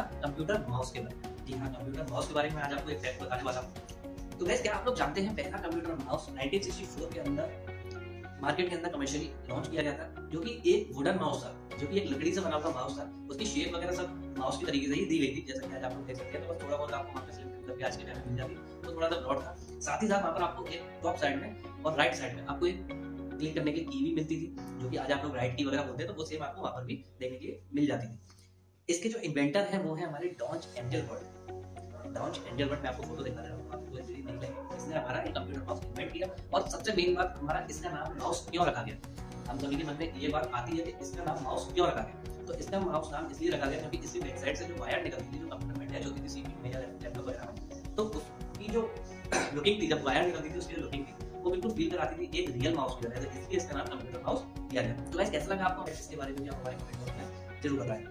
हमारा computer mouse के बारे में। जी हाँ, कंप्यूटर माउस के बारे में आज आपको एक फैक्ट बताने वाला हूँ। तो गाइस, क्या आप लोग जानते हैं पहला कंप्यूटर माउस 1964 के अंदर मार्केट के अंदर कमर्शियली लॉन्च किया गया था, जो कि एक वुडन माउस था, जो कि एक लकड़ी से बना हुआ माउस था। उसकी शेप वगैरह सब माउस के तरीके से ही दी गई थी, जैसा कि आज आप लोग देख सकते हैं। तो बस थोड़ा बहुत आपको वहाँ पे सेलेक्ट करके आज के टाइम मिल जाती है, तो थोड़ा सा ब्रॉड था। साथ ही साथ वहाँ पर आपको एक टॉप साइड में और राइट साइड में आपको एक क्लिक करने की की भी मिलती थी, जो कि आज आप लोग राइट की वगैरह बोलते हैं, तो वो सेम आपको वहाँ पर भी देखने के लिए मिल जाती थी। इसके जो इन्वेंटर है वो है हमारे डॉग एंजेलबर्ट। डॉग एंजेलबर्ट में आपको फोटो दिखा रहा हूँ, आपको जल्दी देख लेंगे। इसने हमारा एक कंप्यूटर माउस इन्वेंट किया, और सबसे मेन बात हमारा इसका नाम माउस क्यों रखा गया। हम सभी के मन में ये बात आती है कि इसका नाम माउस क्यों रखा गया। तो इसका माउस नाम इसलिए रखा गया क्योंकि इसकी वेबसाइट से जो वायर निकलती थी, जो कंप्यूटर में अटैच होती थी सीपीयू में या लैपटॉप वगैरह में, तो उसकी जो लुकिंग थी, जब वायर निकलती थी उसकी लुकिंग थी, वो बिल्कुल फील कराती थी एक रियल माउस की तरह, इसलिए इसका नाम कंप्यूटर माउस किया गया। तो गाइस, कैसा लगा आपको इसके बारे में, जो हमारे कमेंट में जरूर बताएं।